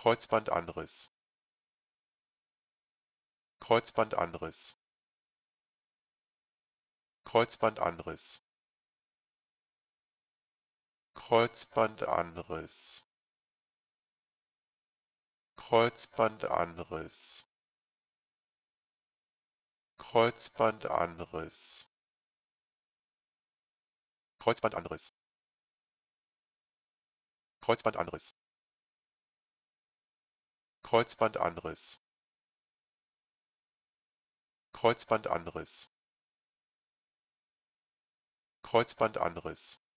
Kreuzbandanriss. Kreuzbandanriss. Kreuzbandanriss. Kreuzbandanriss. Kreuzbandanriss. Kreuzbandanriss. Kreuzbandanriss. Kreuzbandanriss. Kreuzbandanriss. Kreuzbandanriss. Kreuzbandanriss.